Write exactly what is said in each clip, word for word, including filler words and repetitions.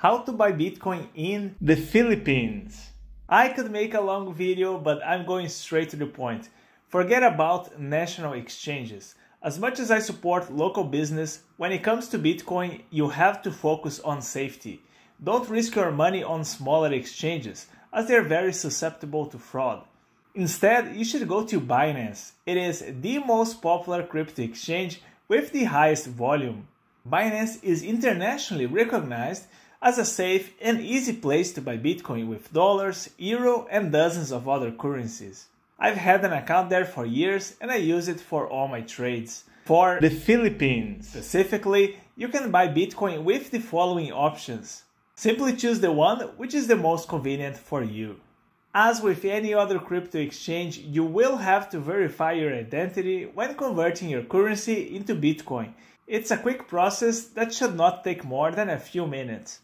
how to buy Bitcoin in the Philippines. I could make a long video, but I'm going straight to the point. Forget about national exchanges. As much as I support local business, when it comes to Bitcoin, you have to focus on safety. Don't risk your money on smaller exchanges, as they are very susceptible to fraud. Instead, you should go to Binance. It is the most popular crypto exchange with the highest volume. Binance is internationally recognized as a safe and easy place to buy Bitcoin with dollars, euro, and dozens of other currencies. I've had an account there for years and I use it for all my trades. For the Philippines specifically, you can buy Bitcoin with the following options. Simply choose the one which is the most convenient for you. As with any other crypto exchange, you will have to verify your identity when converting your currency into Bitcoin. It's a quick process that should not take more than a few minutes.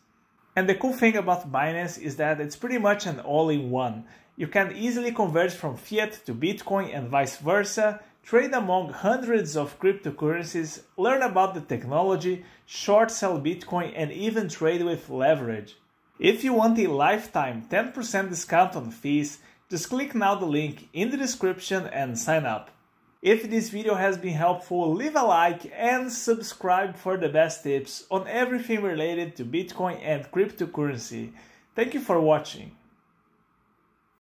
And the cool thing about Binance is that it's pretty much an all-in-one. You can easily convert from fiat to Bitcoin and vice versa, trade among hundreds of cryptocurrencies, learn about the technology, short sell Bitcoin, and even trade with leverage. If you want a lifetime ten percent discount on fees, just click now the link in the description and sign up. If this video has been helpful, leave a like and subscribe for the best tips on everything related to Bitcoin and cryptocurrency. Thank you for watching.